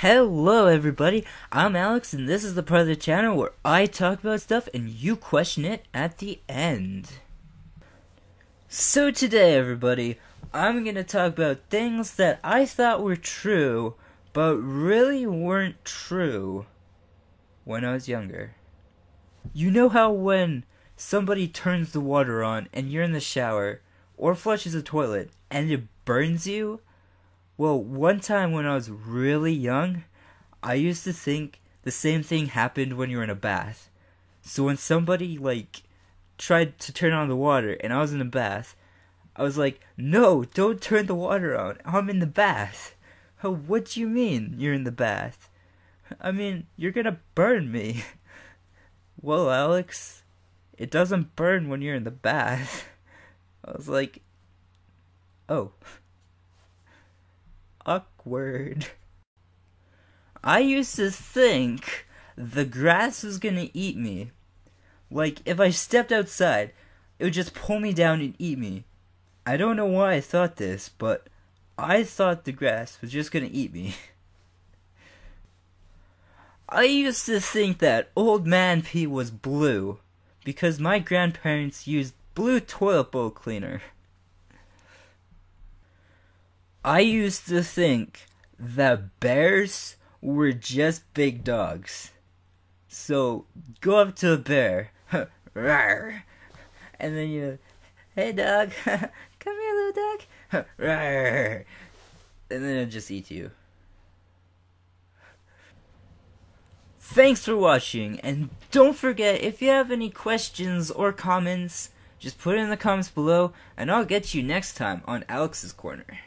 Hello everybody, I'm Alex and this is the part of the channel where I talk about stuff and you question it at the end. So today everybody, I'm gonna talk about things that I thought were true, but really weren't true when I was younger. You know how when somebody turns the water on and you're in the shower, or flushes the toilet, and it burns you? Well, one time when I was really young, I used to think the same thing happened when you were in a bath. So when somebody, tried to turn on the water and I was in the bath, I was like, no, don't turn the water on, I'm in the bath. Oh, what do you mean you're in the bath? I mean, you're gonna burn me. Well, Alex, it doesn't burn when you're in the bath. I was like, oh. Awkward. I used to think the grass was gonna eat me. Like, if I stepped outside, it would just pull me down and eat me. I don't know why I thought this, but I thought the grass was just gonna eat me. I used to think that Old Man Pee was blue, because my grandparents used blue toilet bowl cleaner. I used to think that bears were just big dogs. So, go up to a bear, and then you, hey dog, come here little dog, and then it'll just eat you. Thanks for watching, and don't forget, if you have any questions or comments, just put it in the comments below, and I'll get you next time on Alex's Corner.